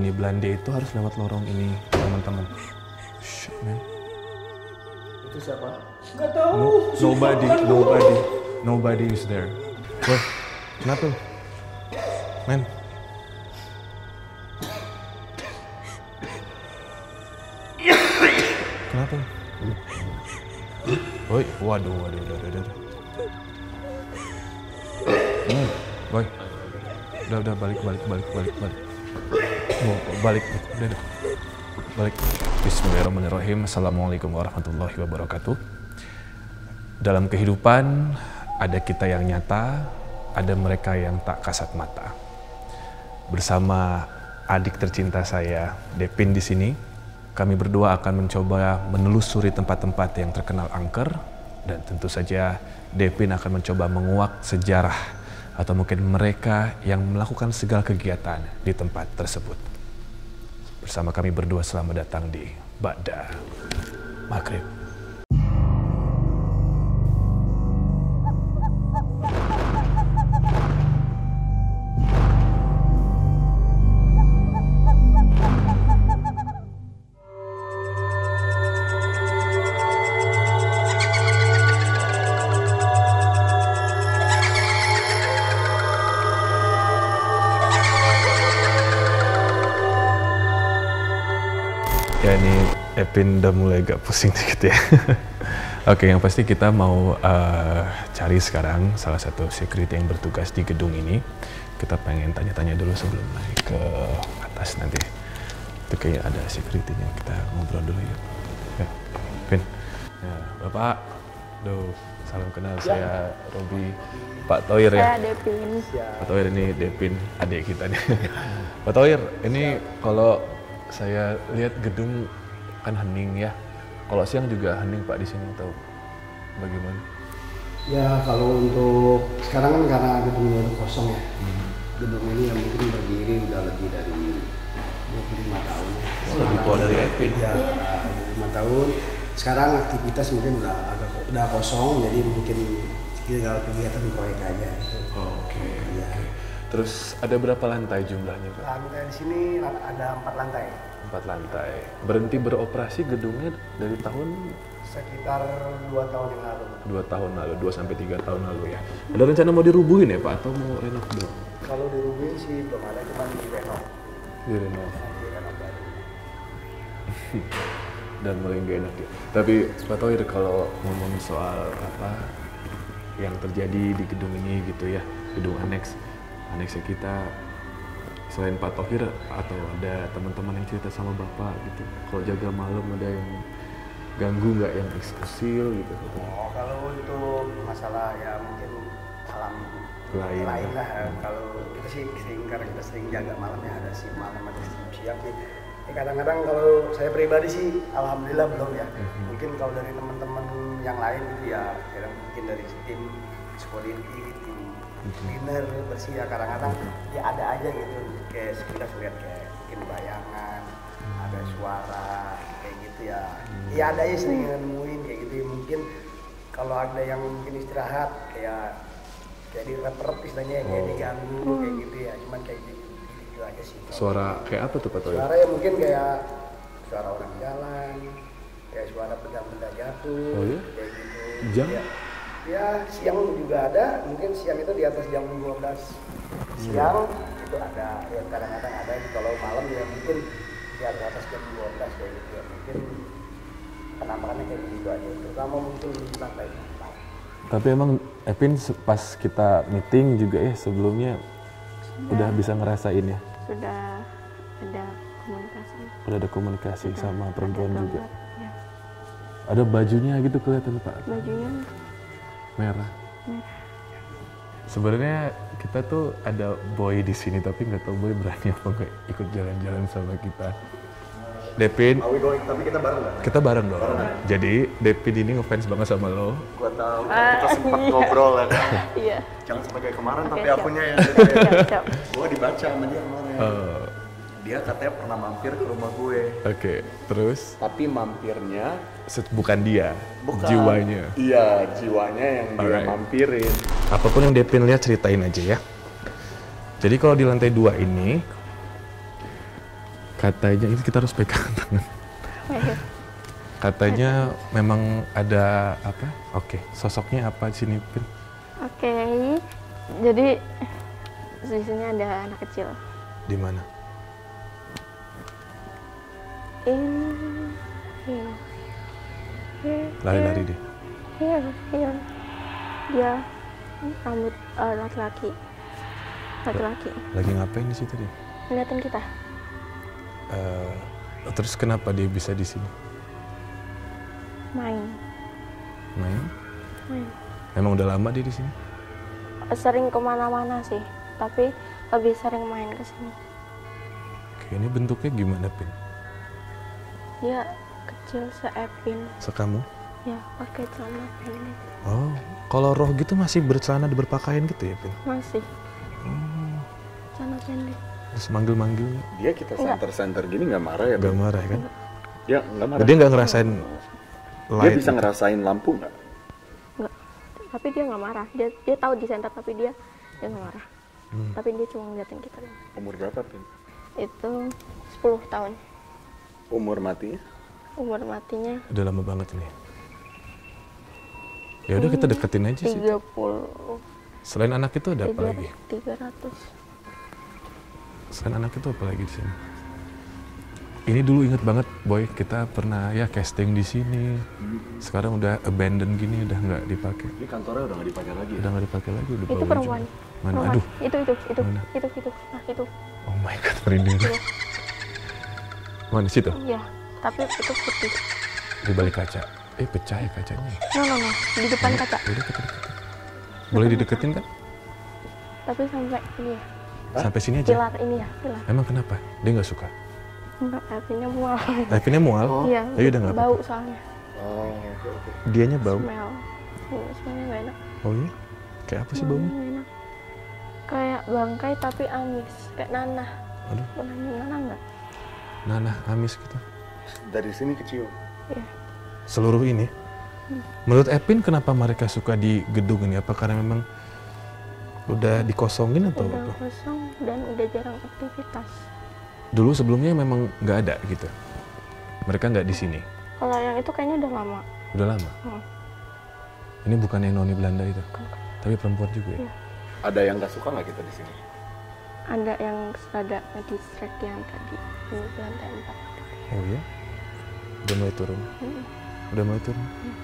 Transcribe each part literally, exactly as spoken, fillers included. Noni Belanda itu harus lewat lorong ini, teman-teman. Shh, man. Itu siapa? Gak tahu. No, nobody, nobody, nobody is there. Wah, kenapa? Men. Kenapa? Woi, waduh, waduh, waduh, waduh. Hmm, boy. Udah, udah, balik, balik, balik, balik, balik. Mau balik, udah, udah. Balik. Bismillahirrahmanirrahim. Assalamualaikum warahmatullahi wabarakatuh. Dalam kehidupan, ada kita yang nyata, ada mereka yang tak kasat mata. Bersama adik tercinta saya, Depin, di sini, kami berdua akan mencoba menelusuri tempat-tempat yang terkenal angker, dan tentu saja Depin akan mencoba menguak sejarah atau mungkin mereka yang melakukan segala kegiatan di tempat tersebut. Bersama kami berdua, selamat datang di Ba'da Maghrib. Epin udah mulai agak pusing dikit ya. Oke, yang pasti kita mau uh, cari sekarang salah satu security yang bertugas di gedung ini. Kita pengen tanya-tanya dulu sebelum naik ke atas nanti. Itu kayaknya ada security-nya, kita ngobrol dulu ya. Ya, Epin. Ya, Bapak. Duh, salam kenal, ya. Saya Robby, Pak Tohir ya. Saya Depin. Pak Tohir ini Depin, adik kita nih. Pak Tohir, ini kalau saya lihat gedung kan hening ya. Kalau siang juga hening Pak di sini, tahu bagaimana? Ya kalau untuk sekarang kan karena gedungnya kosong ya. Hmm. Gedung ini yang mungkin berdiri udah lebih dari dua puluh lima tahun. Oh, lebih tua dari Epin. Ya, dua puluh lima tahun. Sekarang aktivitas mungkin udah agak udah kosong, jadi mungkin tinggal kegiatan proyek aja. Gitu. Oh, Oke. Okay. Ya. Okay. Terus ada berapa lantai jumlahnya Pak? Lantai di sini ada empat lantai. Empat lantai. Berhenti beroperasi gedungnya dari tahun sekitar dua tahun yang lalu. Dua tahun lalu, dua sampai tiga tahun lalu ya. Ada rencana mau dirubuhin ya Pak, atau mau renov dulu? Kalau dirubuhin sih belum ada, cuma di renov. Di renov. Di renov baru. Dan mulai nggak enak ya. Tapi Pak Tohir kalau ngomong soal apa yang terjadi di gedung ini gitu ya, gedung aneks, aneksnya kita. Selain Pak Tohir, atau ada teman-teman yang cerita sama Bapak gitu, kalau jaga malam ada yang ganggu nggak, yang eksklusif gitu? Oh, kalau untuk masalah ya mungkin alam lain, lain lah. Hmm. Kalau kita sih sering, karena kita sering jaga malamnya, ada si malam ada si siang sih. Ya, kadang-kadang kalau saya pribadi sih, alhamdulillah belum ya. Hmm. Mungkin kalau dari teman-teman yang lain gitu ya, ya mungkin dari tim security, tim cleaner, bersih ya, kadang-kadang ya ada aja gitu. Kayak kita lihat kayak mungkin bayangan, hmm. ada suara kayak gitu ya. Hmm. Ya ada ya sering nemuin kayak gitu. Mungkin kalau ada yang mungkin istirahat kayak jadi rep-rep istilahnya, kayak diganggu oh. kayak gitu ya. Cuman kayak gitu, gitu aja sih. Suara kayak apa tuh Pak Tohir? Suara ya mungkin kayak suara orang jalan, kayak suara benda-benda jatuh, oh, iya? kayak gitu. Jam? Ya. Ya siang juga ada, mungkin siang itu di atas jam dua belas siang hmm. itu ada, ya kadang-kadang ada. Kalau malam ya mungkin di atas jam dua belas kayak gitu ya, mungkin penampakannya kayak gitu aja, terutama muncul di lantai. Tapi emang Epin pas kita meeting juga ya sebelumnya sudah. Udah bisa ngerasain ya? Sudah ada komunikasi. Sudah ada komunikasi sudah sama perempuan ada juga? Ya. Ada bajunya gitu kelihatan Pak? Bajunya merah. Merah. Sebenarnya kita tuh ada Boy di sini, tapi nggak tahu Boy berani apa nggak ikut jalan-jalan sama kita. Depin. Tapi kita bareng nggak? Kita bareng dong. Bareng. Jadi Depin ini ngefans banget sama lo. Gua tahu. Uh, kita sempat iya. ngobrol kan. Iya. Jangan sampai kayak kemarin, okay, tapi siap. Akunya yang siap. Gua dibaca sama dia kemarin. Uh. Dia katanya pernah mampir ke rumah gue. Oke, okay, terus? Tapi mampirnya bukan dia, bukan. Jiwanya. Iya, jiwanya yang Alright. dia mampirin. Apapun yang Depin lihat ceritain aja ya. Jadi kalau di lantai dua ini Katanya ini kita harus pegang tangan. Katanya memang ada apa? Oke, okay. Sosoknya apa di sini, Pin? Oke, okay. Jadi di sini ada anak kecil. Di mana? In, here, here, lari-lari deh. Here, here. Dia rambut laki-laki. Uh, laki-laki. Lagi ngapain di situ dia? Ngeliatin kita. Uh, terus kenapa dia bisa di sini? Main. Main? Main. Emang udah lama dia di sini? Sering kemana-mana sih, tapi lebih sering main ke sini. Oke, ini bentuknya gimana, Pin? Dia kecil se-Epin. Sekamu? Ya, pakai celana pendek. Oh, kalau roh gitu masih bercelana berpakaian gitu ya, Pin? Masih. Hmm. Celana pendek. Terus manggil-manggil. Dia kita santer-santer gini nggak marah ya, Pin? Nggak marah kan? Ya, nggak marah. Dia nggak ngerasain light. Dia bisa ngerasain lampu nggak? Nggak. Tapi dia nggak marah. Dia dia tahu di center, tapi dia dia nggak marah. Hmm. Tapi dia cuma ngeliatin kita. Umur berapa, Pin? Itu sepuluh tahun. Umur matinya? Umur matinya. Udah lama banget ini. Ya udah kita deketin aja sih. tiga puluh. Selain anak itu ada apa lagi? tiga ratus. Selain anak itu apa lagi di sini? Ini dulu inget banget, Boy, kita pernah ya casting di sini. Sekarang udah abandon gini, udah nggak dipakai. Ini kantornya udah nggak dipakai lagi. Ya? Udah nggak dipakai lagi. Udah itu perempuan. Juga. Mana? Perempuan. Aduh. Itu itu itu Mana? itu itu nah, itu. Oh my god, merinding. Mana situ? Iya, tapi itu putih. Di balik kaca. Eh, pecah ya kacanya. No, no, no. Di depan kaca. Di dekat, dekat. Boleh dideketin kan? Tapi sampai ini ya. Sampai sini aja? Pilar ini ya, pilar. Emang kenapa? Dia nggak suka? Enggak, Epinnya mual. Epinnya mual? Oh. Iya, tapi udah nggak bau soalnya. Oh, oke, oke. Dianya bau? Smell. Smellnya nggak enak. Oh iya? Kayak apa sih baunya? Nggak enak. Kayak bangkai tapi amis. Kayak nanah. Aduh. Pernah nanah nggak? Nanah amis gitu. Dari sini kecium. Iya. Seluruh ini. Hmm. Menurut Epin kenapa mereka suka di gedung ini? Apa karena memang udah dikosongin atau udah apa? Udah kosong dan udah jarang aktivitas. Dulu sebelumnya memang nggak ada gitu. Mereka nggak di sini. Kalau yang itu kayaknya udah lama. Udah lama. Hmm. Ini bukan yang Noni Belanda itu. Bukan. Tapi perempuan juga ya. Hmm. Ada yang nggak suka nggak kita di sini? Ada yang ada ngedistract yang tadi Noni Belanda empat. Oh iya? Udah mulai turun? Hmm. Udah mulai turun? Hmm.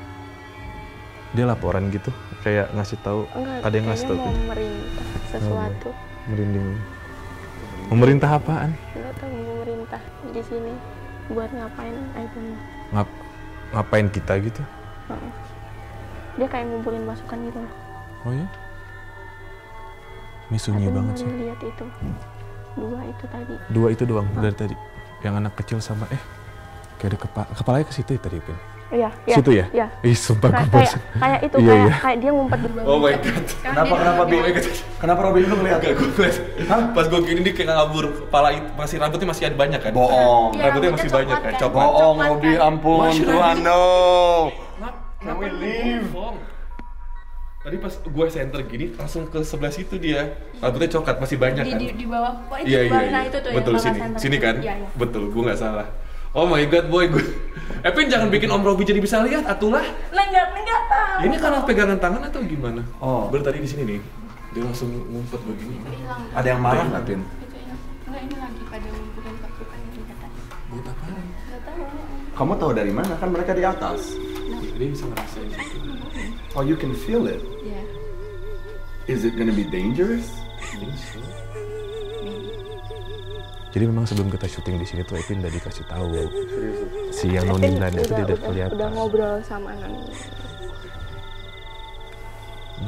Dia laporan gitu? Kayak ngasih tahu? Enggak, ada yang ngasih tahu? Enggak, mau merintah sesuatu. Oh, merinding. Memerintah apaan? Enggak tahu, memerintah di sini. Buat ngapain iPhone-nya. Ngap, ngapain kita gitu? Hmm. Dia kayak ngumpulin masukan gitu loh. Oh iya? Ini sunyi banget sih. Aku lihat itu. Hmm. Dua itu tadi. Dua itu doang hmm. dari tadi? Yang anak kecil sama eh kayak ada kepala kepalanya ke situ ya tadi, Pin. Iya, iya. Situ ya? Iya. Ih, sumpah gue kayak, kayak itu iya, kayak, iya. kayak dia ngumpet di bawah. Oh my god. Kenapa kenapa Bi? Kenapa Robby lu ngelihat gak gue? Hah? Pas gue gini dia kayak ngabur kepala itu, masih rambutnya masih ada banyak kan? Bohong. Ya, rambutnya masih banyak kan? Coba. Bohong, Robby, ampun. Tuhan, no. Kenapa leave? Tadi pas gue center gini langsung ke sebelah situ dia. Rambutnya coklat masih banyak di, kan? Di, di bawah. Oh, itu yeah, di bawah. Iya, nah, iya. Itu tuh betul sini. Center. Sini kan? Iya, iya. Betul, gue nggak salah. Oh my god, Boy. Gue Epin jangan bikin Om Robby jadi bisa lihat atulah. Lah enggak, enggak tahu. Ini karena pegangan tangan atau gimana? Oh, berarti tadi di sini nih. Dia langsung ngumpet begini. Ada yang marah enggak, Pin? Enggak, ini lagi pada ngumpulin pasukan di atas. Buat apa? Enggak tahu. Kamu tahu dari mana? Kan mereka di atas. Dia bisa ngerasain itu. Oh, you can feel it. Yeah. Is it gonna be dangerous? Jadi memang sebelum kita syuting di sini tuh Epin udah dikasih tahu si yang Noni Belanda itu tidak kelihatan. Udah ngobrol sama Noni. Oke,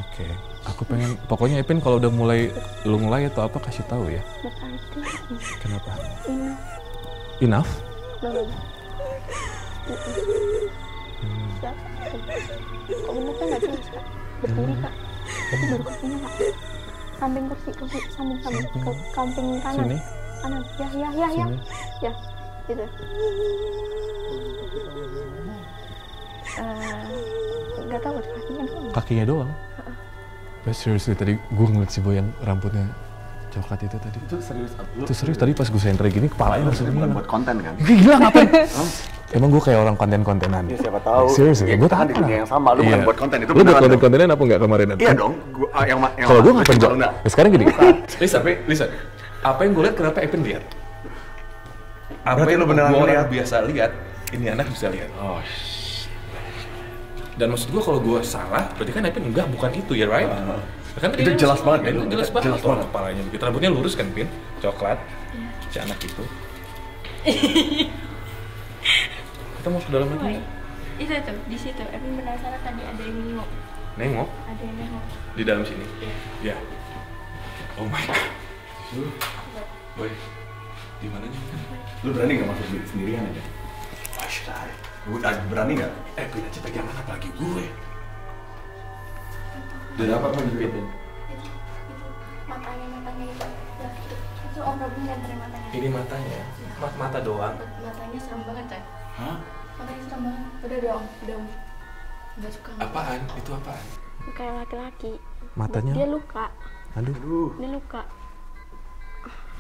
okay. Aku pengen pokoknya Epin kalau udah mulai lunglai atau apa kasih tahu ya. Kenapa? Enough. Enough? Kok bener kan gak jelas, Kak? Berdiri, Kak. Itu baru kakinya, Kak. Samping kursi, kursi, samping-samping ke samping kanan. Sini? Kanan. Ya, ya, ya, ya. Ya, gitu. Uh, gak tau, kakinya doang. Kakinya doang? But seriously, tadi gue ngeliat si Boy yang rambutnya coklat itu tadi. Itu serius. Itu serius tadi pas gue senter gini kepalanya langsung bukan buat konten kan? Gila ngapain? Emang gue kayak orang konten-kontenan. Iya siapa tahu. Serius ya, gue tahan di dunia yang sama. Lu bukan buat konten itu. Lu buat konten-kontenan apa enggak kemarin? Iya dong. Yang yang kalau gue ngapain dong? Sekarang gini. Lisa, Lisa. Apa yang gue lihat kenapa Epin lihat? Apa yang orang biasa lihat? Ini anak bisa lihat. Oh. Dan maksud gue kalau gue salah, berarti kan Epin enggak bukan itu ya, right? Kan itu jelas banget, itu jelas banget. Jelas banget kepalanya. Begitu rambutnya lurus kan, Pin? Coklat. Si anak itu. Kita mau ke dalam lagi. Itu itu di situ. Epin penasaran tadi ada yang nengok. Nengok? Ada yang nengok. Di dalam sini. Iya. Oh my god. Woi. Di mana juga? Lu berani enggak masuk sendirian aja? Asyik. Gue berani enggak? Eh, Pin aja pegangan apalagi gue. Dari apa pun juga itu? Matanya, matanya itu. Itu Om Robby nganterin matanya. Ini matanya? Mat mata doang? Matanya serem banget, Cek. Hah? Matanya serem banget. Udah dong, udah Om. Nggak suka. Apaan? Itu apaan? Kayak laki-laki. Matanya? Dia luka. Aduh. Dia luka.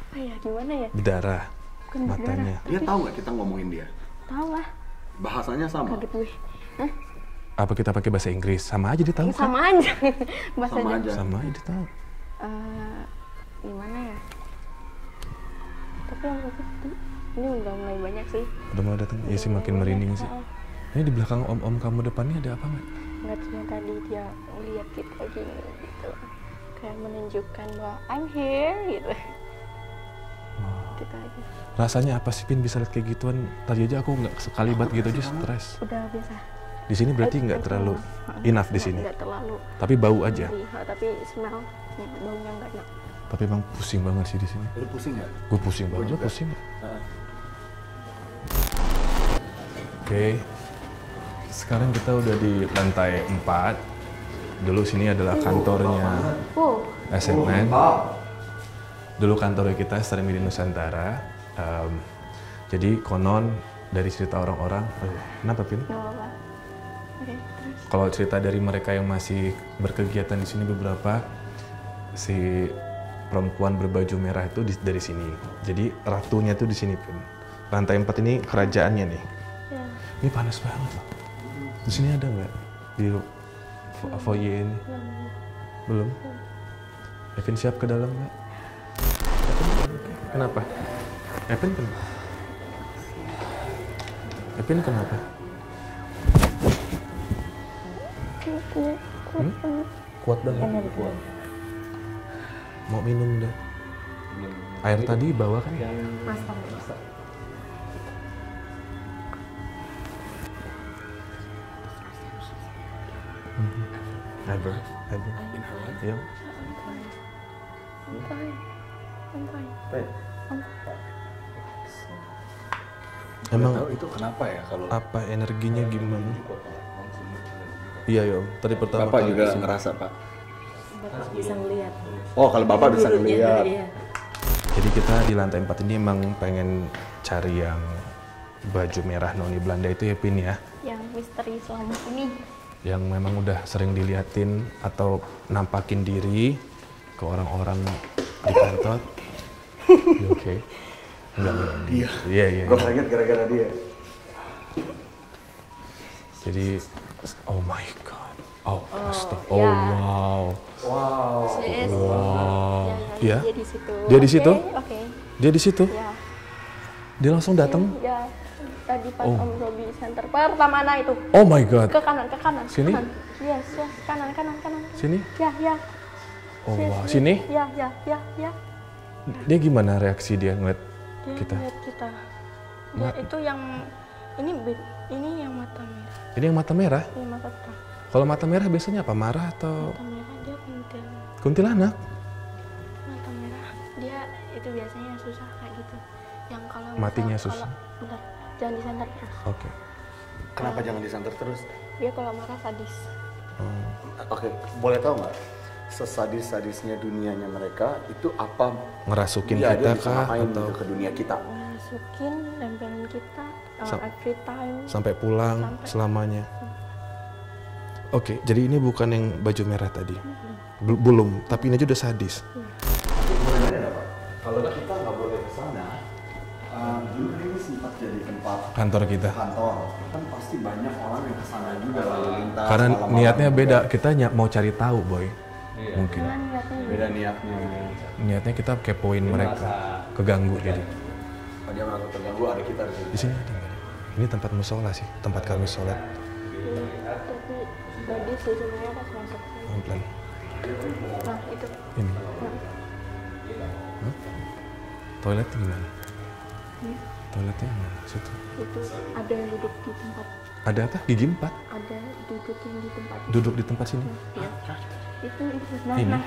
Apa ya? Gimana ya? Berdarah. Bukan matanya. Dia tahu nggak kita ngomongin dia? Tahu lah. Bahasanya sama? Kaget gue. Hah? Apa kita pakai bahasa Inggris? Sama aja dia tahu kan? Sama aja. Bahasa sama aja. Sama aja dia tahu. Uh, gimana ya? Tapi yang aku tuh ini udah mulai banyak sih. Udah mulai datang. Iya sih makin merinding sih. Ini di belakang om-om kamu depannya ada apa nggak? Nggak, cuma tadi dia lihat kita gini gitu. Kayak menunjukkan bahwa I'm here gitu. Kita aja. Rasanya apa sih Pin bisa lihat kayak gituan? Tadi aja aku nggak sekalibat gitu aja stres. Udah biasa. Di sini berarti nggak terlalu enough di sini. Nggak terlalu. Tapi bau aja. Tapi smell baunya nggak enak. Tapi emang pusing banget sih di sini. Lu pusing nggak? Gue pusing banget. Gue pusing. Oke. Sekarang kita udah di lantai empat. Dulu sini adalah kantornya S M M. Dulu kantornya kita sering di Nusantara. Jadi konon dari cerita orang-orang. Kenapa Pin? Kalau cerita dari mereka yang masih berkegiatan di sini beberapa, si perempuan berbaju merah itu di, dari sini. Jadi ratunya tuh di sini Pin. Lantai empat ini kerajaannya nih. Ya. Ini panas banget. Di sini ada nggak di foyer ini? Belum. Epin siap ke dalam nggak? Kenapa? Epin kenapa? Epin kenapa? Hmm? Kuat banget. Kuat. Mau minum dah. Air tadi bawa kan ya? Masak. Ever, ever. Ya. Emang itu kenapa ya kalau? Apa energinya gimana? Iya yo, tadi pertama Bapak kali juga disini. Ngerasa Pak. Bapak bisa ngelihat. Oh kalau Bapak bisa ngelihat. Jadi kita di lantai empat ini emang pengen cari yang baju merah Noni Belanda itu ya Pin ya? Yang misteri selama ini. Yang memang udah sering diliatin atau nampakin diri ke orang-orang di kantor. Oke. Enggak dia. Iya iya. Gue kaget gara-gara dia. Jadi oh my god. Oh, oh astaga. Oh ya. Wow. Wow. Yes. Wow. Ya, ya. Dia di situ. Dia di situ? Oke. Okay. Dia di situ? Ya. Dia langsung datang? Ya. Tadi pas oh. Om Robby center pertama nah itu. Oh my god. Ke kanan, ke kanan. Sini? Kanan. Yes, yes. Kanan, kanan, kanan. Sini? Ya, ya. Oh, wow. Sini? Ya, ya, ya, ya. Dia gimana reaksi dia ngeliat dia kita? Dia ngeliat kita. Dia itu yang ini ini yang mata merah. Ini yang mata merah? Ini mata merah. Kalau mata merah biasanya apa? Marah atau? Mata merah dia kuntilanak. Kuntilanak? Mata merah dia itu biasanya susah kayak gitu. Yang kalau matinya misal, susah. Kalau, bentar, jangan disanter terus. Oke. Okay. Kenapa uh, jangan disanter terus? Dia kalau marah sadis. Hmm. Oke, okay. Boleh tahu nggak sesadis-sadisnya dunianya mereka itu apa? Ngerasukin dia, kita dia kah? Atau ke dunia kita? Ngerasukin lempelin kita. Sam every time. Sampai pulang sampai. Selamanya. Oke, okay, jadi ini bukan yang baju merah tadi. Mm-hmm. Belum, tapi ini aja udah sadis. Mm. Sebenarnya apa? Kalau kita nggak boleh ke sana, um, dulu ini sempat jadi tempat kantor kita. Kantor kan pasti banyak orang yang ke sana juga lalu lintas. Karena niatnya beda, juga. Kita ny- mau cari tahu, Boy. Iya. Mungkin. Beda niatnya. Niatnya kita kepoin dia mereka, keganggu ya. Jadi. Dia merasa terganggu, ada kita di sini. Di sini ada. Ini tempat musola sih, tempat kami sholat. Tadi sebenarnya pas masuk. Pelan. Nah, itu. Ini. Hah? Toilet gimana? Hmm? Toiletnya mana? Situ. Itu ada yang duduk di tempat. Ada apa? Gigi empat? Ada duduk yang di tempat. Duduk di tempat sini? Iya. Itu itu nah, ini. Nah.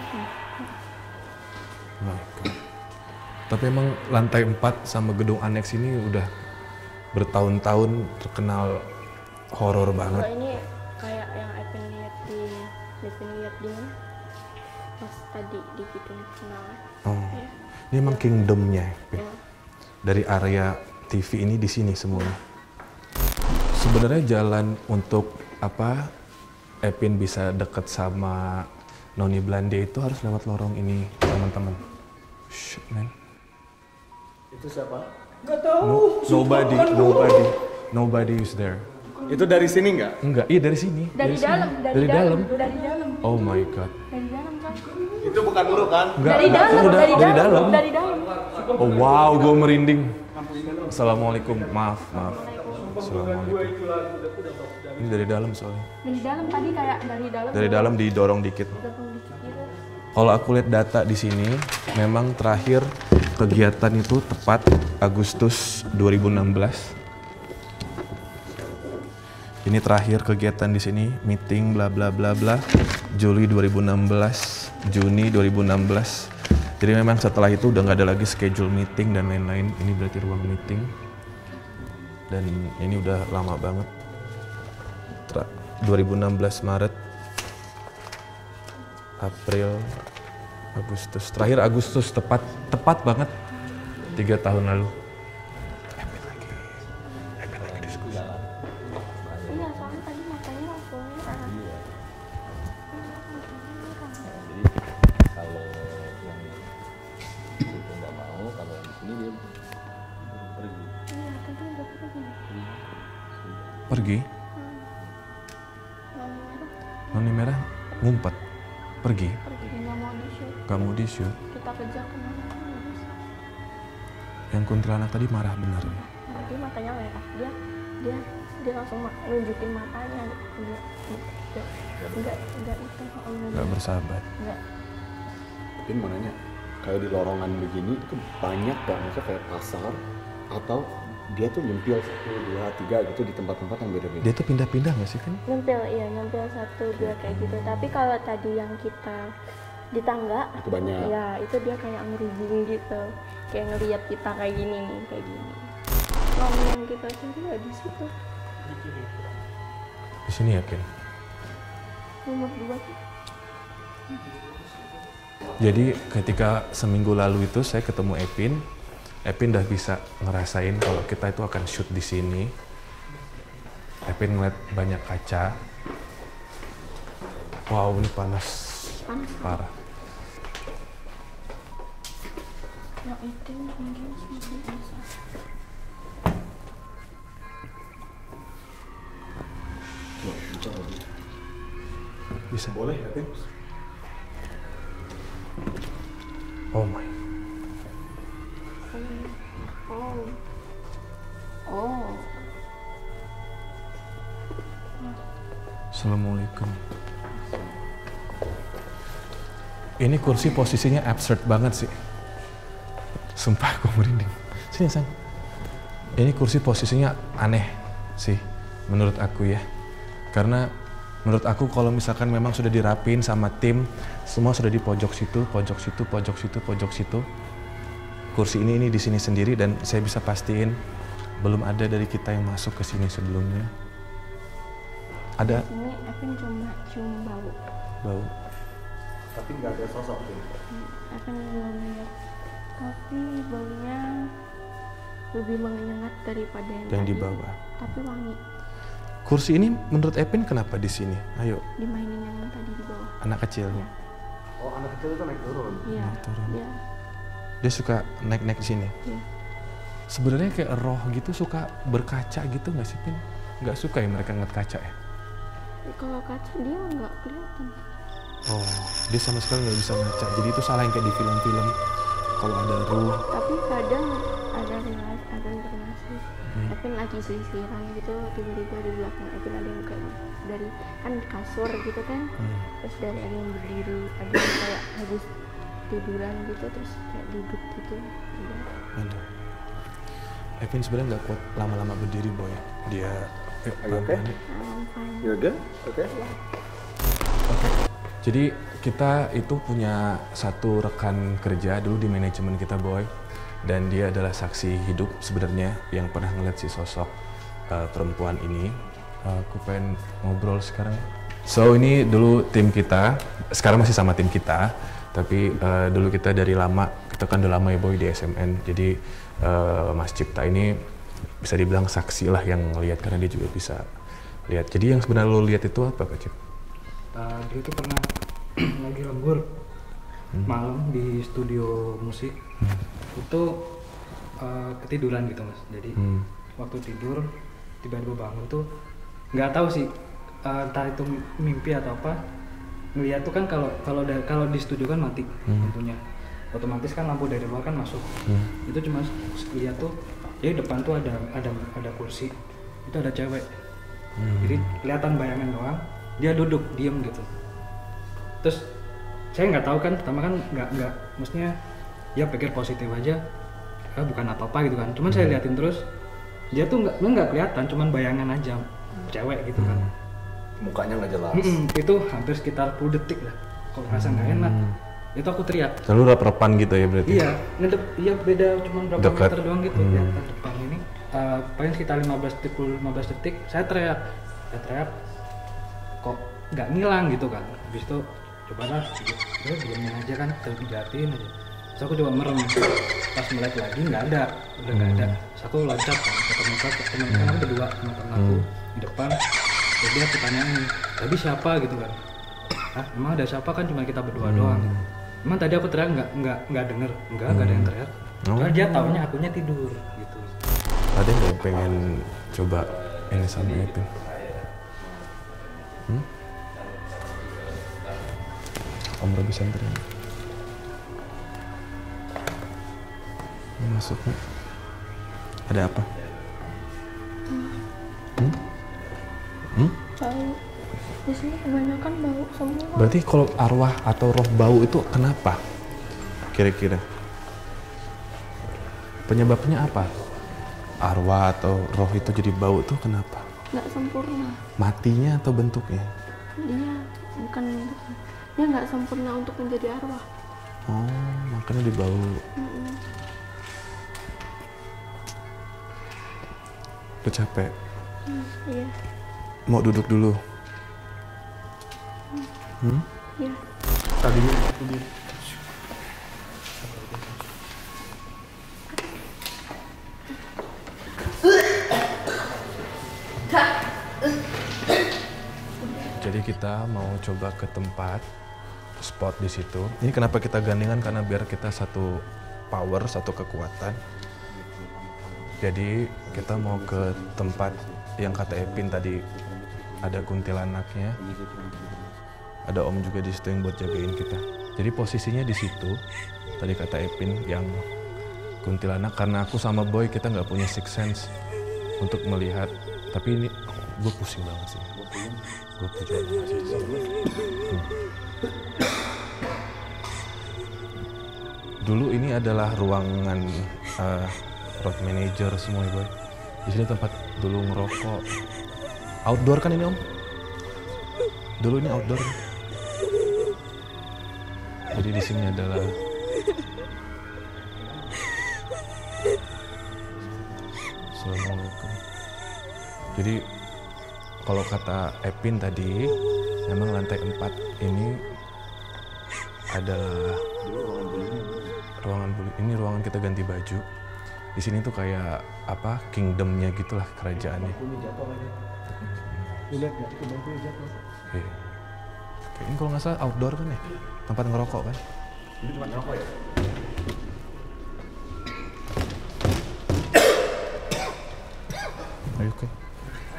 Nah. Tapi emang lantai empat sama gedung aneks ini udah bertahun-tahun terkenal horor banget. Kalau ini kayak yang Epin lihat di Epin lihat di mana? Pas tadi di gedung kenalan. Oh. Ya. Ini emang kingdomnya. Ya. Dari area T V ini di sini semuanya. Sebenarnya jalan untuk apa Epin bisa deket sama Noni Belanda itu harus lewat lorong ini, teman-teman. Shit, man. Itu siapa? Gak tahu. No, nobody, nobody, nobody is there. Itu dari sini nggak? Enggak, iya dari sini. Dari, dari dalam, sini. Dari, dari dalam. Dari dalam. Oh my god. Dari dalam kan? Itu bukan lu kan? Enggak, dari, enggak. Dalam, dari, dari dalam. Dari dalam. Oh wow, gue merinding. Assalamualaikum, maaf, maaf. Assalamualaikum. Ini dari dalam soalnya. Dari dalam tadi kayak dari dalam. Dari dalam didorong dikit. Kalau aku lihat data di sini, memang terakhir kegiatan itu tepat Agustus dua ribu enam belas. Ini terakhir kegiatan di sini, meeting bla bla bla bla, Juli dua ribu enam belas, Juni dua ribu enam belas. Jadi memang setelah itu udah nggak ada lagi schedule meeting dan lain-lain. Ini berarti ruang meeting. Dan ini udah lama banget. dua ribu enam belas Maret. April, Agustus, terakhir Agustus tepat tepat banget tiga tahun lalu. Epin lagi, Epin lagi diskusi. Iya, soalnya tadi matanya langsung merah. Iya. Jadi kalau yang itu nggak mau, kalau di sini dia pergi. Iya, tadi udah pergi. Pergi? Noni merah ngumpet. Pergi? Pergi, nggak mau di-shoot. Nggak mau di-shoot? Kita kejar kemana? Yang kuntilanak tadi marah benar ya? Dia matanya merah, dia dia dia langsung nunjukin matanya. Nggak, nggak, nggak itu. Nggak bersahabat? Nggak. Tapi mau nanya, kayak di lorongan begini itu banyak gak? Maksudnya kayak pasar atau dia tuh nyempil satu, dua, tiga gitu di tempat-tempat yang beda-beda. Dia tuh pindah-pindah nggak sih kan? Nyempil, iya nyempil satu, dua kayak gitu. Tapi kalau tadi yang kita di tangga, itu banyak. Iya, itu dia kayak ngerijing gitu, kayak ngelihat kita kayak gini nih, kayak gini. Kalau yang kita cari nggak di situ. Di sini ya, Ken? Nomor dua sih. Jadi ketika seminggu lalu itu saya ketemu Epin. Epin udah bisa ngerasain kalau kita itu akan shoot di sini. Epin ngeliat banyak kaca. Wow, ini panas, panas parah. Yang itu mungkin masih bisa. Bisa. Boleh, Epin. Oh my. Oh. Oh. Assalamualaikum. Ini kursi posisinya absurd banget sih. Sumpah aku merinding. Sini Sang. Ini kursi posisinya aneh sih menurut aku ya. Karena menurut aku kalau misalkan memang sudah dirapiin sama tim, semua sudah di pojok situ, pojok situ, pojok situ, pojok situ. Kursi ini ini di sini sendiri dan saya bisa pastiin belum ada dari kita yang masuk ke sini sebelumnya. Ada. Di sini Epin cuma cium bau. Bau. Tapi nggak ada sosok gitu. Epin belum lihat. Tapi baunya lebih menyengat daripada yang, yang di bawah. Tapi wangi. Kursi ini menurut Epin kenapa di sini? Ayo. Dimainin yang tadi di bawah. Anak kecil. Ya. Oh anak kecil itu naik turun. Iya. Naik turun. Ya. dia suka naik-naik di sini. Ya. Sebenarnya kayak roh gitu suka berkaca gitu nggak sih, Pin? Nggak suka ya mereka ngeliat kaca ya? Kalau kaca dia nggak kelihatan. Oh, dia sama sekali nggak bisa ngaca. Jadi itu salah yang kayak di film-film kalau ada ruh. Tapi kadang ada ada informasi. Hmm. Epin lagi sisiran gitu, tiba-tiba di belakang Epin ada yang kayak dari kan kasur gitu kan, hmm. terus dari ada yang berdiri, ada yang kayak habis tiduran gitu, terus kayak duduk gitu. Aduh. Epin sebenarnya nggak kuat lama-lama berdiri, Boy. Dia eh, oke. Yoga, oke. Oke. Jadi kita itu punya satu rekan kerja dulu di manajemen kita, Boy, dan dia adalah saksi hidup sebenarnya yang pernah ngeliat si sosok uh, perempuan ini. Uh, aku pengen ngobrol sekarang. So ini dulu tim kita, sekarang masih sama tim kita, tapi uh, dulu kita dari lama, kita kan udah lama ya, Boy, di S M M. Jadi uh, Mas Cipta ini bisa dibilang saksi lah yang ngeliat, karena dia juga bisa lihat. Jadi yang sebenarnya lo lihat itu apa, Kak Cip? Uh, dia itu pernah lagi lembur hmm. malam di studio musik, hmm. itu uh, ketiduran gitu, Mas. Jadi hmm. waktu tidur tiba-tiba bangun tuh nggak tahu sih uh, entah itu mimpi atau apa. Ngeliat tuh kan kalau kalau kalau di studio kan mati hmm. lampunya, otomatis kan lampu dari luar kan masuk. Hmm. Itu cuma lihat tuh, jadi depan tuh ada ada ada kursi, itu ada cewek. Hmm. Jadi kelihatan bayangan doang. Dia duduk diam gitu. Terus saya nggak tahu kan, pertama kan nggak nggak, maksudnya ya pikir positif aja, ah, bukan apa-apa gitu kan. Cuman hmm. saya liatin terus, dia tuh nggak nggak kelihatan, cuman bayangan aja, cewek gitu kan. Hmm. Mukanya nggak jelas. Hmm, itu hampir sekitar sepuluh detik lah. Kalau rasa nggak hmm. enak, itu aku teriak. Lalu rap-rapan gitu ya berarti? Iya, ngedep, iya beda cuman berapa dekat. Meter doang gitu. Hmm. Ya, depan ini, uh, paling sekitar lima belas detik, saya teriak, saya teriak. Kok nggak ngilang gitu kan. Habis itu coba lah, gue diamin aja kan, terjahatin aja. Terus aku coba merem, pas melek lagi nggak ada, udah nggak hmm. ada. Terus aku loncat kan, ketemu-ketemu ke temen-temen aku berdua, temen-temen aku hmm. di depan. Terus dia pertanyaannya, tadi siapa gitu kan? Hah, emang ada siapa, kan cuma kita berdua hmm. doang gitu. Emang tadi aku teriak nggak nggak nggak denger, nggak hmm. nggak ada yang teriak. Oh. Karena dia taunya akunya tidur gitu. Ada nggak pengen coba ini sama itu? Hmm? Om Robby senterin masuknya ada apa? Hmm? Hmm? Bau di sini kebanyakan bau semua. Berarti kalau arwah atau roh bau itu kenapa? Kira-kira penyebabnya apa? Arwah atau roh itu jadi bau tuh kenapa? Nggak sempurna. Matinya atau bentuknya? Dia bukan, dia nggak sempurna untuk menjadi arwah. Oh, makanya dibawa. Mm-mm. Udah capek? Mm, iya. Mau duduk dulu? Mm. Hmm? Iya. Tadinya aku diri. Kita mau coba ke tempat spot di situ. Ini kenapa kita gandengan, karena biar kita satu power, satu kekuatan. Jadi kita mau ke tempat yang kata Epin tadi ada kuntilanaknya, ada Om juga di situ yang buat jagain kita. Jadi posisinya di situ tadi kata Epin yang kuntilanak, karena aku sama Boy kita nggak punya six sense untuk melihat. Tapi ini gue pusing banget sih. Gue pujian masih hmm. Dulu ini adalah ruangan uh, road manager semua, Boy. Di sini tempat dulu ngerokok. Outdoor kan ini, Om? Dulu ini outdoor. Jadi di sini adalah Assalamualaikum. Jadi kalau kata Epin tadi, memang lantai empat ini adalah ruangan bulu. Ini ruangan kita ganti baju. Di sini tuh kayak apa? Kingdomnya gitulah, kerajaannya. Lihat nggak? Bangkunya jatuh. Iya. Ini kalau nggak salah outdoor kan ya, tempat ngerokok kan? Ini tempat ngerokok ya.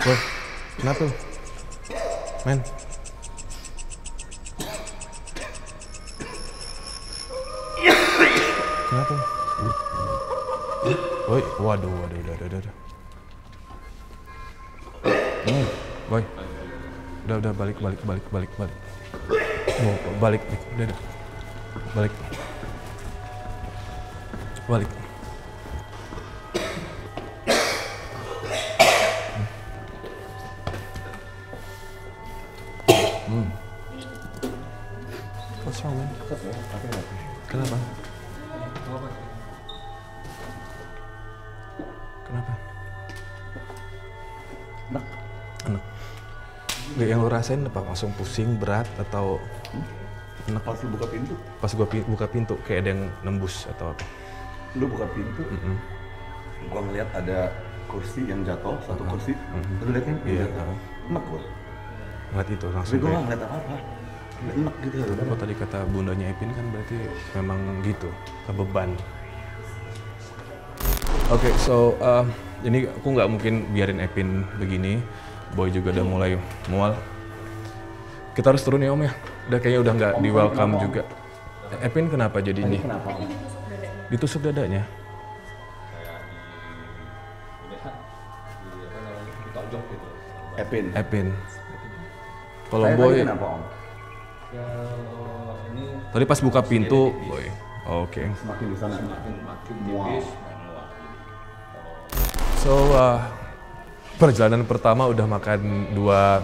Boy, kenapa? Men. Kenapa? Boy, waduh, waduh, udah, udah, udah. Hmm, Boy. Udah, udah, balik, balik, balik, balik, balik. Oh, balik, balik, udah, udah. Balik. Balik. Hmm. What's wrong, man? Kenapa? Kenapa? Enak. Enak. Yang lo rasain apa? Langsung pusing, berat, atau... Enak. Pas lu buka pintu? Pas gua pi buka pintu, kayak ada yang nembus atau apa? Lu buka pintu, mm-hmm. Gua ngeliat ada kursi yang jatuh, satu mm-hmm. kursi. Mm-hmm. Lu liatnya? Iya. Enak, gua. Ngeliat itu langsung. Tapi gue nggak ngeliat apa-apa, enak gitu. Kalau tadi kata bundanya Epin kan berarti memang gitu, kebeban. Oke, okay, so uh, ini aku nggak mungkin biarin Epin begini. Boy juga udah mulai mual. Kita harus turun ya Om ya. Udah kayaknya udah nggak di welcome juga. Epin kenapa jadinya? Kenapa? Ditusuk dadanya. Epin. Epin. Kalau Boy, kenapa, Om? Ya, ini tadi pas buka pintu, Boy. Oh, oke. Okay. Semakin di sana semakin makin tipis. So, uh, perjalanan pertama udah makan dua.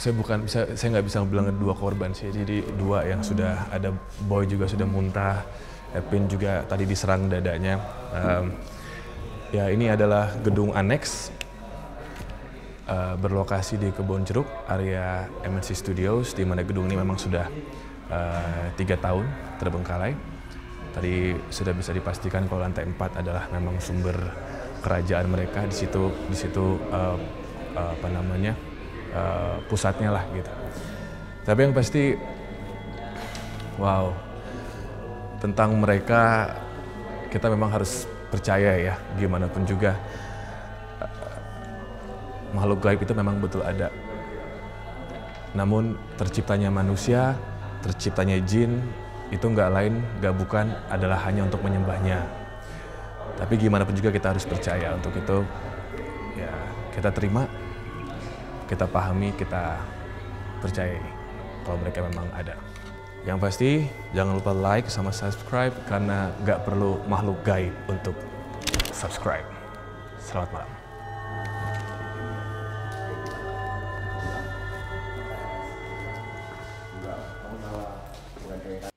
Saya bukan bisa, saya nggak bisa bilang dua korban sih. Jadi dua yang sudah ada, Boy juga sudah muntah, Epin juga tadi diserang dadanya. Um, ya, ini adalah gedung aneks. Uh, berlokasi di Kebun Jeruk, area M N C Studios, di mana gedung ini memang sudah tiga uh, tahun terbengkalai. Tadi sudah bisa dipastikan kalau lantai empat adalah memang sumber kerajaan mereka. Di situ, di situ uh, uh, apa namanya uh, pusatnya lah gitu. Tapi yang pasti, wow, tentang mereka kita memang harus percaya ya, gimana pun juga. Makhluk gaib itu memang betul ada. Namun terciptanya manusia, terciptanya jin, itu nggak lain, nggak bukan adalah hanya untuk menyembahnya. Tapi gimana pun juga kita harus percaya. Untuk itu, ya kita terima, kita pahami, kita percayai kalau mereka memang ada. Yang pasti jangan lupa like sama subscribe karena nggak perlu makhluk gaib untuk subscribe. Selamat malam. Gracias.